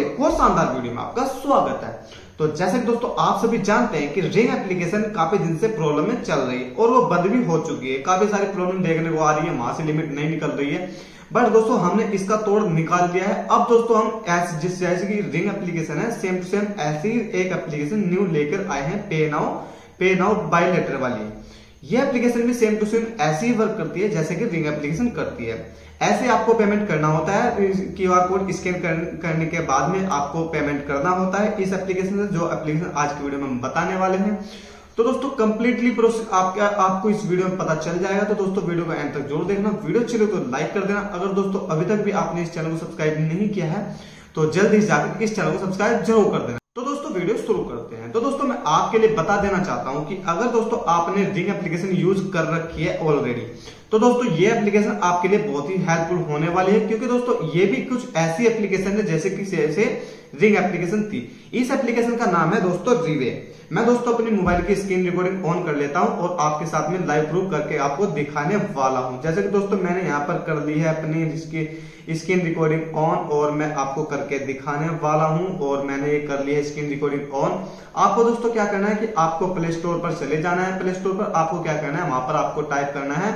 एक और शानदार वीडियो में आपका स्वागत है। तो जैसे कि दोस्तों आप सभी जानते हैं कि रिंग एप्लीकेशन काफी दिन से प्रॉब्लम में चल रही है और वो बंद भी हो चुकी है। काफी सारी प्रॉब्लम देखने को आ रही है, वहां से लिमिट नहीं निकल रही है, बट दोस्तों हमने इसका तोड़ निकाल दिया है। अब दोस्तों हम जैसे कि रिंग एप्लीकेशन है सेम टू सेम ऐसी एक एप्लीकेशन न्यू लेकर आए हैं, पे नाउ बाय लेटर वाली। ये एप्लीकेशन भी सेम टू सेम ऐसे ही वर्क करती है जैसे कि रिंग एप्लीकेशन करती है। ऐसे आपको पेमेंट करना होता है, क्यूआर कोड स्कैन करने के बाद में आपको पेमेंट करना होता है इस एप्लीकेशन से, जो एप्लीकेशन आज की वीडियो में हम बताने वाले हैं। तो दोस्तों कंप्लीटली प्रोसेस आपको इस वीडियो में पता चल जाएगा। तो दोस्तों वीडियो का एंड तक जरूर देखना, वीडियो अच्छी लगे तो लाइक कर देना। अगर दोस्तों अभी तक भी आपने इस चैनल को सब्सक्राइब नहीं किया है तो जल्दी जाकर इस चैनल को सब्सक्राइब जरूर कर देना। तो दोस्तों वीडियो शुरू करते हैं। तो दोस्तों मैं आपके लिए बता देना चाहता हूं कि अगर दोस्तों आपने रिंग एप्लीकेशन यूज कर रखी है ऑलरेडी, तो दोस्तों ये एप्लीकेशन आपके लिए बहुत ही हेल्पफुल होने वाली है, क्योंकि दोस्तों ये भी कुछ ऐसी एप्लीकेशन है जैसे कि रिंग एप्लीकेशन थी। इस एप्लीकेशन का नाम है दोस्तों रिवे। मैं दोस्तों अपनी मोबाइल की स्क्रीन रिकॉर्डिंग ऑन कर लेता हूं और आपके साथ में लाइव प्रूफ करके आपको दिखाने वाला हूं। जैसे कि दोस्तों मैंने यहाँ पर कर ली है अपनी स्क्रीन रिकॉर्डिंग ऑन और मैं आपको करके दिखाने वाला हूं। और मैंने ये कर लिया है स्क्रीन रिकॉर्डिंग ऑन। आपको दोस्तों क्या करना है कि आपको प्ले स्टोर पर चले जाना है। प्ले स्टोर पर आपको क्या करना है, वहां पर आपको टाइप करना है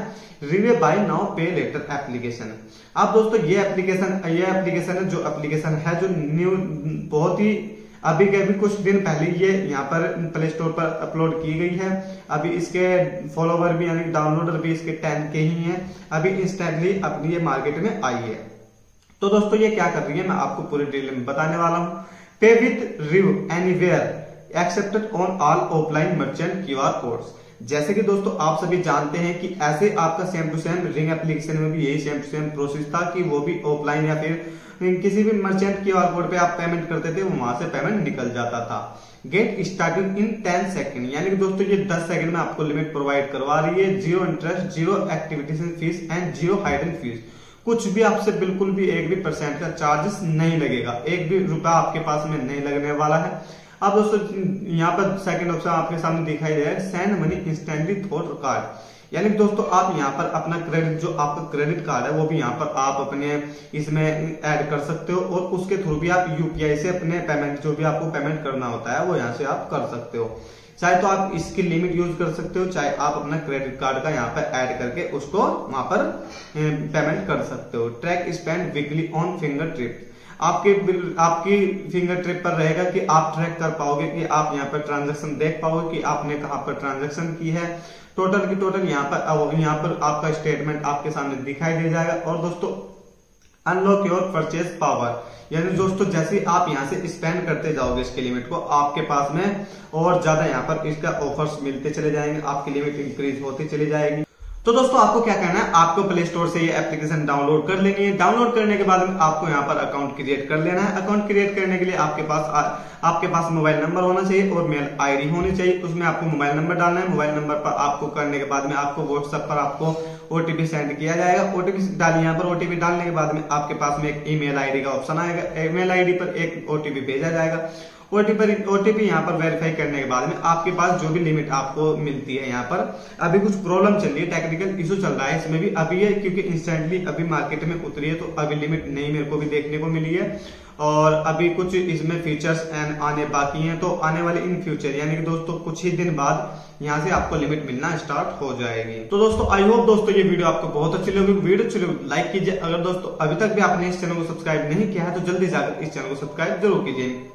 रिवे buy now pay later application. आप दोस्तों ये एप्लीकेशन है जो न्यू बहुत ही अभी के अभी कुछ दिन पहले ये यहाँ पर प्ले स्टोर पर अपलोड की गई है। अभी इसके फॉलोवर भी यानी डाउनलोडर भी इसके 10K ही हैं। अभी इंस्टेंटली अपनी ये मार्केट में आई है। तो दोस्तों ये क्या कर रही है मैं आपको पूरी डिटेल में बताने वाला हूँ। पे विथ रिव anywhere accepted on all offline merchant QR codes. जैसे कि दोस्तों आप सभी जानते हैं कि ऐसे आपका same to same ring application में भी यही सेम टू सेम प्रोसेस था कि वो भी ऑफलाइन या फिर किसी भी मर्चेंट QR कोड पे आप पेमेंट करते थे, वहां से पेमेंट निकल जाता था। गेट स्टार्टेड इन 10 सेकंड, यानी कि दोस्तों ये 10 सेकंड में आपको लिमिट प्रोवाइड करवा रही है। 0 interest, 0 activation fee and 0 hidden fee. कुछ भी आपसे बिल्कुल भी 1% का चार्जेस नहीं लगेगा, 1 रुपया आपके पास में नहीं लगने वाला है। अब दोस्तों यहाँ पर सेकंड ऑप्शन आपके सामने दिखाई दे रहा है send money instantly through card, यानी दोस्तों आप यहाँ पर अपना क्रेडिट जो आपका क्रेडिट कार्ड है वो भी यहाँ पर आप अपने इसमें ऐड कर सकते हो और उसके थ्रू भी आप UPI से अपने पेमेंट जो भी आपको पेमेंट करना होता है वो यहाँ से आप कर सकते हो। चाहे तो आप इसकी लिमिट यूज कर सकते हो, चाहे आप अपना क्रेडिट कार्ड का यहाँ पर ऐड करके उसको वहां पर पेमेंट कर सकते हो। Track spend weekly on finger trip, आपकी फिंगर ट्रिप पर रहेगा कि आप ट्रैक कर पाओगे कि आप यहाँ पर ट्रांजैक्शन देख पाओगे कि आपने कहाँ पर ट्रांजैक्शन की है। टोटल की टोटल यहाँ पर आपका स्टेटमेंट आपके सामने दिखाई दे जाएगा। और दोस्तों अनलॉक योर परचेज पावर, यानी दोस्तों जैसे आप यहाँ से स्पेंड करते जाओगे इसके लिमिट को आपके पास में और ज्यादा यहाँ पर इसका ऑफर्स मिलते चले जाएंगे, आपकी लिमिट इंक्रीज होती चली जाएगी। तो दोस्तों आपको क्या करना है, आपको प्ले स्टोर से ये एप्लीकेशन डाउनलोड कर लेनी है। डाउनलोड करने के बाद में आपको यहाँ पर अकाउंट क्रिएट कर लेना है। अकाउंट क्रिएट करने के लिए आपके पास मोबाइल नंबर होना चाहिए और मेल ID होनी चाहिए। उसमें आपको मोबाइल नंबर डालना है। मोबाइल नंबर पर आपको करने के बाद में आपको व्हाट्सएप पर आपको OTP सेंड किया जाएगा। OTP डालिए, यहाँ पर OTP डालने के बाद में आपके पास में एक ईमेल ID का ऑप्शन आएगा। ईमेल ID पर एक OTP भेजा जाएगा। OTP यहाँ पर वेरीफाई करने के बाद में आपके पास जो भी लिमिट आपको मिलती है, यहाँ पर अभी कुछ प्रॉब्लम चल रही है, टेक्निकल इशू चल रहा है इसमें भी अभी है, क्योंकि इंस्टेंटली अभी मार्केट में उतरी है तो अभी लिमिट नहीं मेरे को भी देखने को मिली है और अभी कुछ इसमें फीचर्स एंड आने बाकी हैं। तो आने वाले इन फ्यूचर यानी कि दोस्तों कुछ ही दिन बाद यहाँ से आपको लिमिट मिलना स्टार्ट हो जाएगी। तो दोस्तों आई होप दोस्तों ये वीडियो आपको बहुत अच्छी लगी। वीडियो अच्छी लगी लाइक कीजिए। अगर दोस्तों अभी तक भी आपने इस चैनल को सब्सक्राइब नहीं किया है तो जल्दी जाकर इस चैनल को सब्सक्राइब जरूर कीजिए।